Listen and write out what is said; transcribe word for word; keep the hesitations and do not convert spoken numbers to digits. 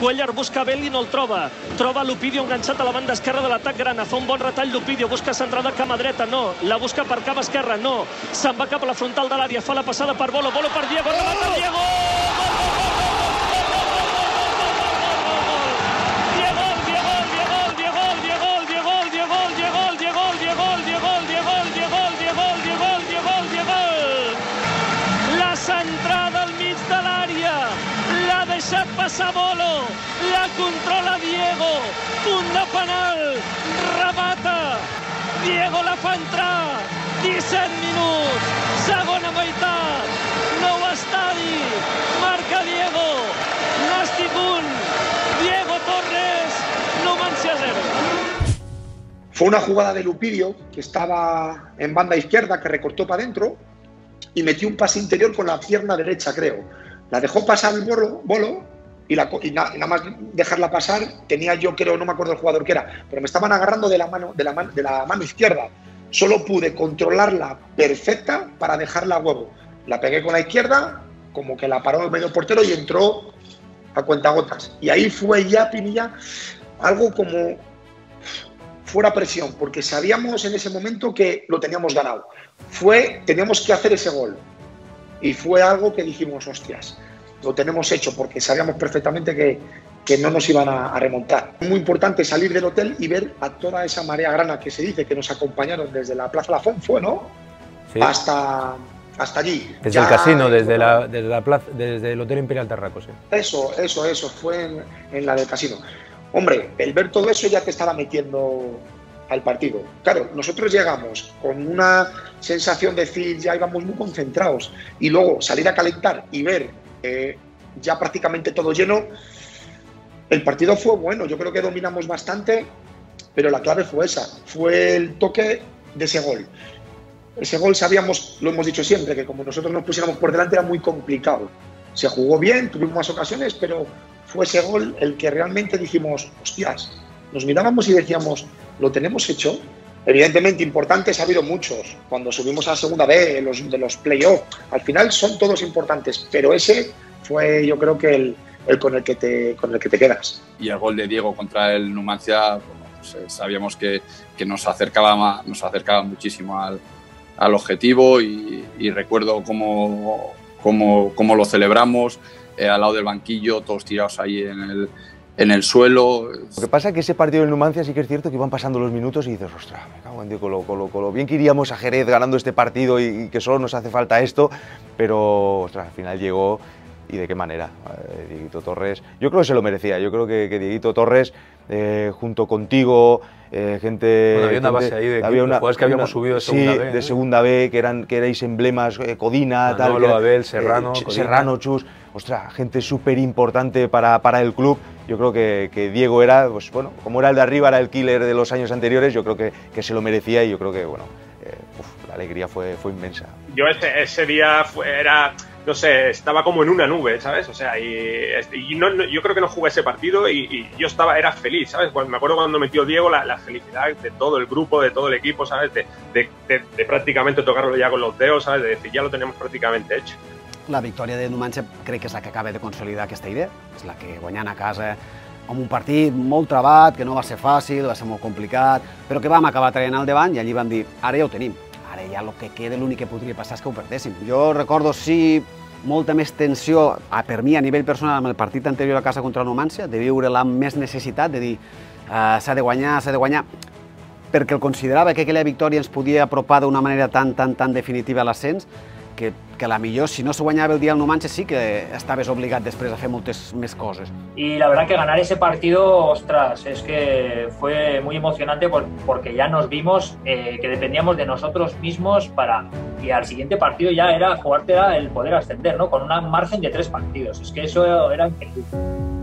Cuellar busca Abel i no el troba. Troba Lupidio enganxat a la banda esquerra de l'atac grana. Fa un bon retall Lupidio, busca centrada cap a dreta, no. La busca per cap esquerra, no. Se'n va cap a la frontal de l'àrea, fa la passada per Bolo. Bolo per Diego, remata Diego! Deixat passar Bolo, la controla Diego, punt de penal, remata, Diego la fa entrar, disset minuts, segona meitat, nou estadi, marca Diego, Nàstic un, Diego Torres, Numancia cero. Fue una jugada de Lupidio, que estaba en banda izquierda, que recortó para adentro y metió un pase interior con la pierna derecha, creo. La dejó pasar el bolo, bolo y, la, y nada más dejarla pasar, tenía yo, creo, no me acuerdo el jugador que era, pero me estaban agarrando de la mano, de la man, de la mano izquierda. Solo pude controlarla perfecta para dejarla a huevo. La pegué con la izquierda, como que la paró el medio portero y entró a cuentagotas. Y ahí fue ya, Pinilla, algo como fuera presión, porque sabíamos en ese momento que lo teníamos ganado. Fue, teníamos que hacer ese gol. Y fue algo que dijimos, hostias, lo tenemos hecho, porque sabíamos perfectamente que, que no nos iban a, a remontar. Muy importante salir del hotel y ver a toda esa marea grana que se dice, que nos acompañaron desde la Plaza La Fonfue, ¿no? Sí. Hasta, hasta allí. Desde ya, el casino, desde, la, desde, la plaza, desde el Hotel Imperial Tarraco, sí. Eso, eso, eso, fue en, en la del casino. Hombre, el ver todo eso ya te estaba metiendo al partido. Claro, nosotros llegamos con una sensación de decir, ya íbamos muy concentrados, y luego salir a calentar y ver eh, ya prácticamente todo lleno. El partido fue bueno, yo creo que dominamos bastante, pero la clave fue esa, fue el toque de ese gol. Ese gol sabíamos, lo hemos dicho siempre, que como nosotros nos pusiéramos por delante era muy complicado. Se jugó bien, tuvimos más ocasiones, pero fue ese gol el que realmente dijimos, hostias, nos mirábamos y decíamos, ¿lo tenemos hecho? Evidentemente, importantes ha habido muchos. Cuando subimos a la segunda B, los, de los play-off, al final son todos importantes. Pero ese fue, yo creo, que el, el, con, el que te, con el que te quedas. Y el gol de Diego contra el Numancia, pues, sabíamos que, que nos, acercaba, nos acercaba muchísimo al, al objetivo. Y, y recuerdo cómo, cómo, cómo lo celebramos, eh, al lado del banquillo, todos tirados ahí en el... en el suelo. Lo que pasa es que ese partido del Numancia sí que es cierto que iban pasando los minutos y dices, ostras, me cago en Dios, colo, colo, colo. Bien que iríamos a Jerez ganando este partido y, y que solo nos hace falta esto, pero ostras, al final llegó y de qué manera. Eh, Dieguito Torres, yo creo que se lo merecía, yo creo que, que Dieguito Torres, eh, junto contigo, eh, gente... Bueno, había una base gente, ahí de había una, jugadores que habíamos una, subido de segunda sí, B. ¿eh? de segunda B, que, eran, que erais emblemas, eh, Codina, Manolo, tal... Pablo Abel, Serrano... Eh, Serrano, Chus... Ostras, gente súper importante para, para el club. Yo creo que, que Diego era, pues bueno, como era el de arriba, era el killer de los años anteriores, yo creo que, que se lo merecía y yo creo que, bueno, eh, uf, la alegría fue, fue inmensa. Yo ese, ese día fue, era, no sé, estaba como en una nube, ¿sabes? O sea, y, y no, no, yo creo que no jugué ese partido y, y yo estaba, era feliz, ¿sabes? Cuando, me acuerdo cuando metió Diego, la, la felicidad de todo el grupo, de todo el equipo, ¿sabes? De, de, de, de prácticamente tocarlo ya con los dedos, ¿sabes? De decir, ya lo tenemos prácticamente hecho. La victòria de Numancia crec que és la que acaba de consolidar aquesta idea, és la que guanyant a casa amb un partit molt trebat, que no va ser fàcil, va ser molt complicat, però que vam acabar traient al davant i allí vam dir, ara ja ho tenim, ara ja el que queda, l'únic que podria passar és que ho perdéssim. Jo recordo, sí, molta més tensió, per mi, a nivell personal, amb el partit anterior a casa contra Numancia, de viure-la amb més necessitat, de dir, s'ha de guanyar, s'ha de guanyar, perquè el considerava que aquella victòria ens podia apropar d'una manera tan, tan, tan definitiva a l'ascens, que, que la millor, si no se guanyava el día al Numancia, sí que estabas obligado después a hacer muchas más cosas. Y la verdad que ganar ese partido, ostras, es que fue muy emocionante porque ya nos vimos eh, que dependíamos de nosotros mismos para... Y al siguiente partido ya era jugarte el poder ascender, ¿no? Con una margen de tres partidos. Es que eso era increíble.